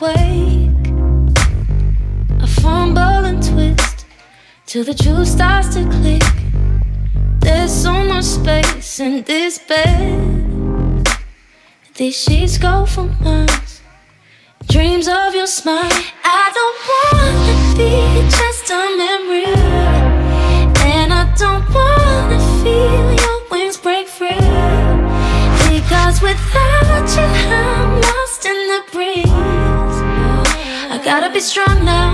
awake. I fumble and twist till the truth starts to click. There's so much space in this bed. These sheets go for miles. Dreams of your smile. I don't wanna be just a memory, and I don't wanna feel your wings break free. Because without you, I'm lost in the breeze. I gotta be strong now.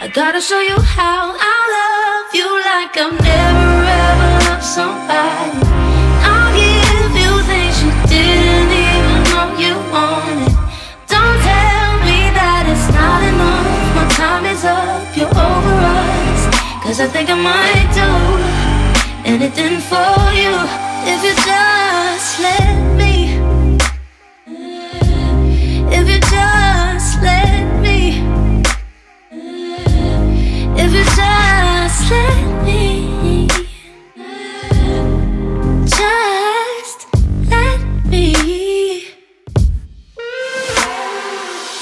I gotta show you how. I love you like I've never ever loved somebody. I'll give you things you didn't even know you wanted. Don't tell me that it's not enough. My time is up, you're over us. Cause I think I might do anything for you if you just let me. If you just let me. If you just let me. Just let me.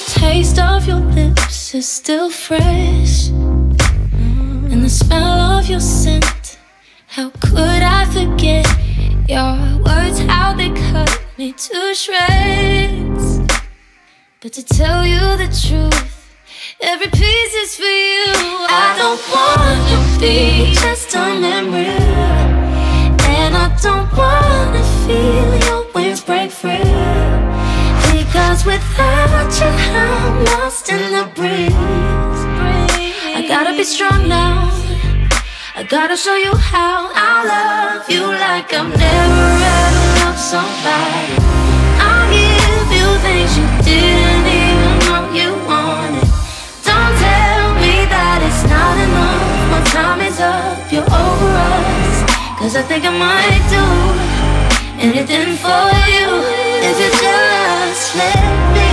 Taste of your lips is still fresh, and the smell of your scent, how could I forget? Your words, how they cut me to shreds. But to tell you the truth, every piece is for you. I don't wanna be just a memory, and I don't wanna feel your wings break free. Because without you, I'm lost in the breeze. I gotta be strong now. I gotta show you how. I love you like I've never ever loved somebody. I'll give you things you didn't even know you wanted. Don't tell me that it's not enough. My time is up, you're over us. Cause I think I might do anything for you if you just let me.